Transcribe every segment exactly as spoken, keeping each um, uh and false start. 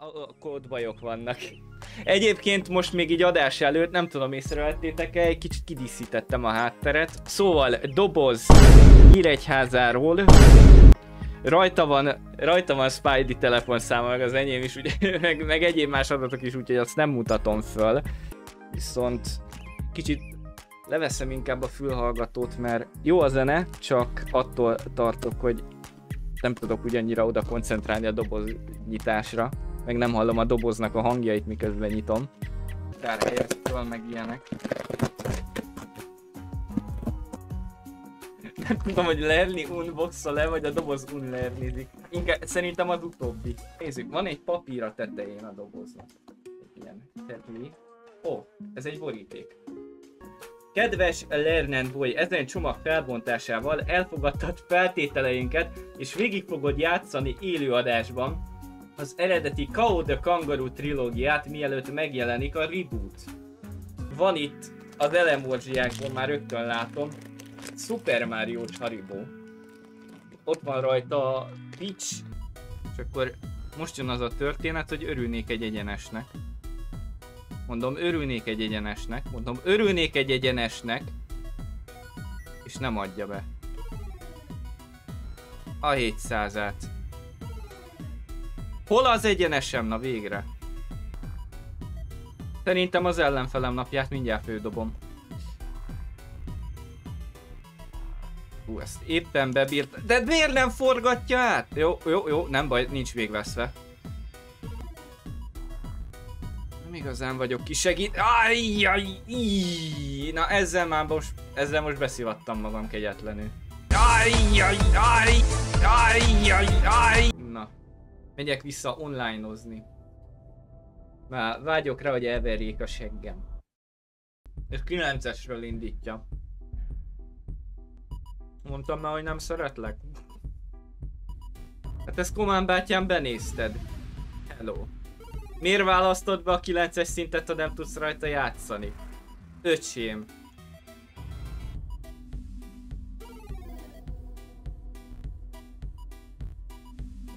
A kódbajok vannak. Egyébként most még így adás előtt, nem tudom, észrevettétek-e, egy kicsit kidíszítettem a hátteret. Szóval doboz Híregyházáról. Rajta van, rajta van Spidey telefonszáma, meg az enyém is, ugye, meg, meg egyéb más adatok is, úgyhogy azt nem mutatom föl. Viszont kicsit leveszem inkább a fülhallgatót, mert jó a zene, csak attól tartok, hogy nem tudok ugyannyira oda koncentrálni a doboz nyitásra, meg nem hallom a doboznak a hangjait, miközben nyitom. Tárhelyeztől meg ilyenek. Nem tudom, hogy learni unboxol-e, vagy a doboz unlearnidik. Inkább szerintem az utóbbi. Nézzük, van egy papír a tetején a doboznak. Egy ilyen tetli. Ó, oh, ez egy boríték. Kedves Learn and Boy, ezen csomag felbontásával elfogadtad feltételeinket, és végig fogod játszani élőadásban az eredeti Kao the Kangaroo trilógiát, mielőtt megjelenik a reboot. Van itt az elemorzsiákból, már rögtön látom, Super Mario Charibó. Ott van rajta a Peach, és akkor most jön az a történet, hogy örülnék egy egyenesnek. Mondom, örülnék egy egyenesnek, mondom, örülnék egy egyenesnek, és nem adja be. A hétszázat. Hol az egyenesem? Na végre. Szerintem az ellenfelem napját mindjárt fődobom. Hú, ezt éppen bebírt. De miért nem forgatja át? Jó, jó, jó, nem baj, nincs végveszve. Igazán vagyok kisegít... Ajjaj! Íj. Na ezzel már most... Ezzel most beszivattam magam kegyetlenül. Ajjaj! Ajj! Ajjaj! Ajj! Na. Megyek vissza online-ozni. Már vágyok rá, hogy elverjék a seggem. Ez kilencesről indítja. Mondtam már, hogy nem szeretlek? Hát ezt Komán bátyám benézted. Hello. Miért választod be a kilences szintet, ha nem tudsz rajta játszani? Öcsém.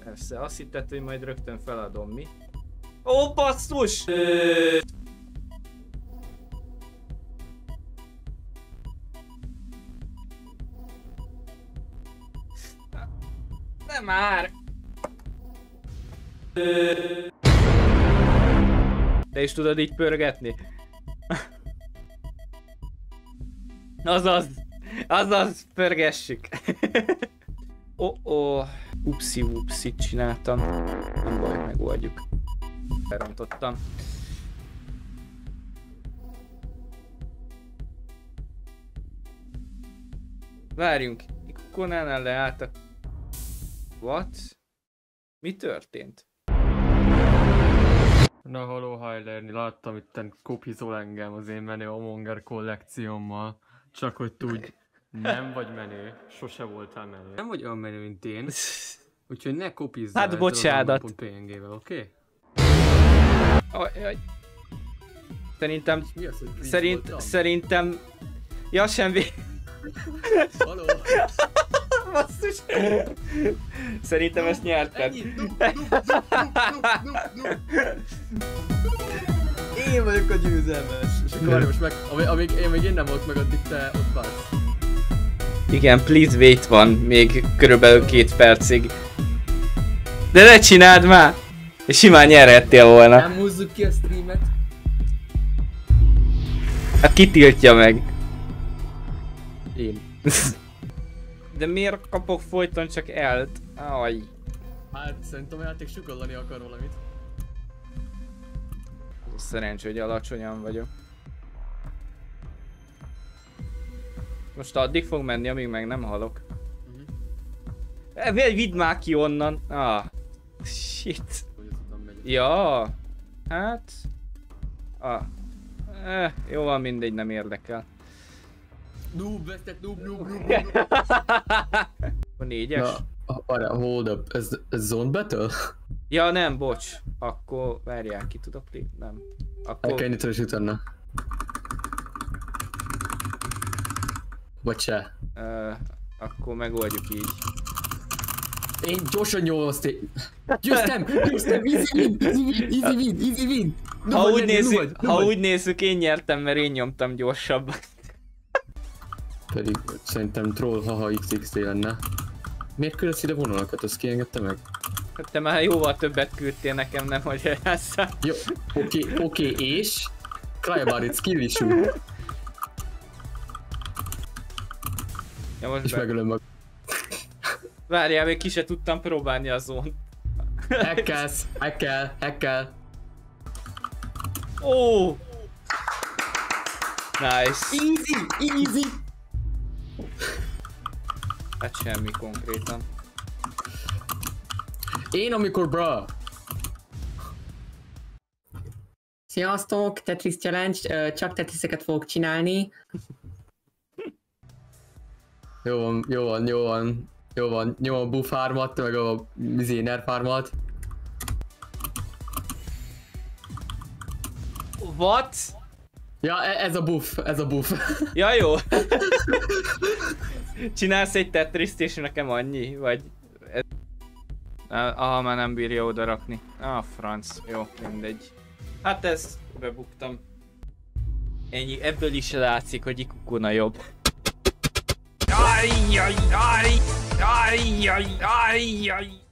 Persze, azt hitted, hogy majd rögtön feladom, mi? Ó, basszus! Nem már! Te is tudod így pörgetni? Azaz! Azaz! Pörgessük! Oh oh! Upsi upsi csináltam. Nem baj, megoldjuk. Elrontottam. Várjunk! Konánál leállt a... What? Mi történt? Na haló, hajlerni, láttam itten kopizol engem az én menő Amonger kollekciómmal. Csak hogy tudj, nem vagy menő, sose voltál menő. Nem vagy olyan menő, mint én. Úgyhogy ne kopizzál. Hát bocsánat. pé en gével, oké? Okay? Szerintem... Mi az, hogy szerint... Voltam? Szerintem... Ja, semmi. Haló. Basszus. Szerintem ezt nyerted. Én vagyok a győzelmes. És akkor most meg, amíg én még én nem volt meg, addig te ott vársz. Igen, please wait van még körülbelül két percig. De ne csináld már! És simán nyerhettél volna. Nem húzzuk ki a streamet. Hát kitiltja meg. Én. De miért kapok folyton csak elt? Aj. Hát szerintem a játék sugallani akar valamit. Szerencsé, hogy alacsonyan vagyok. Most addig fog menni, amíg meg nem halok. Uh-huh. Vidd már ki onnan! Ah. Shit. Ja. Hát... Ah. Eh, jó van, mindegy, nem érdekel. Noob, vesztett, noob, noob, noob, noob. A négyes? Na, arra, hold up, ez, ez zone battle? Ja nem, bocs. Akkor várjál, ki tudok lépni? Nem. Akkor... El kell nyitani, és utána. Vagy se. Uh, akkor megoldjuk így. Én gyorsan nyolcték. Győztem, győztem, easy win, easy win, easy win, easy win. Ha úgy nézzük, ha úgy nézzük, én nyertem, mert én nyomtam gyorsabban. Pedig szerintem troll, haha iksz iksz té lenne. Miért küldesz ide vonalakat, azt kiengedte meg? Hát te már jóval többet küldtél nekem, nem magyarázzál. Jó, oké, okay, oké, okay, és? Cry about it, skill issue. Ja, most és be. Megölöm magam. Várjál, még ki se tudtam próbálni a zón. Hekkelsz, hekkel, hekkel. Ó! Nice. Easy, easy. Hát semmi konkrétan. Én amikor bra. Sziasztok, Tetris Challenge, csak Tetriseket fogok csinálni. Jó van, jó van, jó van. Jó van, nyomom a buff farmat, meg a zéner farmat. What? Ja, ez a buff, ez a buff. Ja, jó. Csinálsz egy tetriszt és nekem annyi, vagy... Aha, már nem bírja oda rakni. Ah, franc, jó, mindegy. Hát ez, bebuktam. Ennyi, ebből is látszik, hogy Ikukuna jobb. Ay, ay, ay, ay, ay, ay, ay.